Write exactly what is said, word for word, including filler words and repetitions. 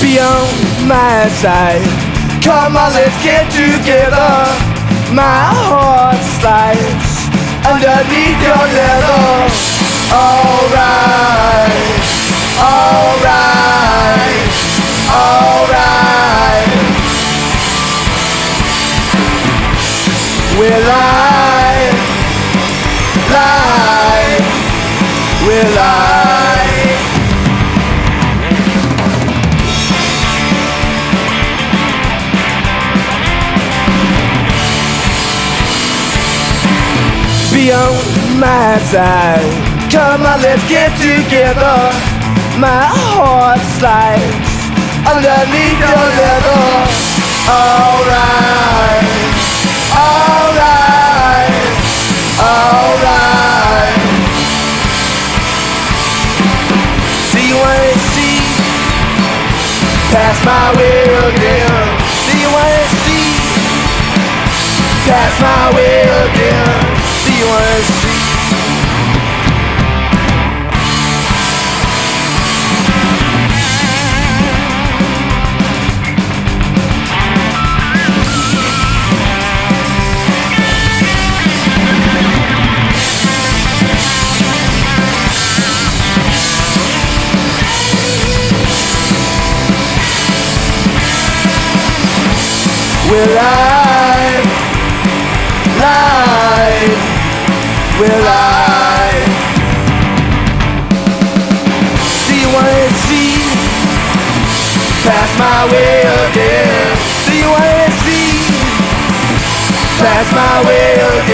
be on my side. Come on, let's get together. My heart slides underneath your leather. Alright, alright, alright. Will I lie? Will I? Be on my side. Come on, let's get together. My heart slides underneath your leather. Alright, alright, alright. See you when you see pass my will again. See you when you see pass my will again. See you when you see. Will I lie? Will I? See what you see, pass my way again. See what you see, pass my way again.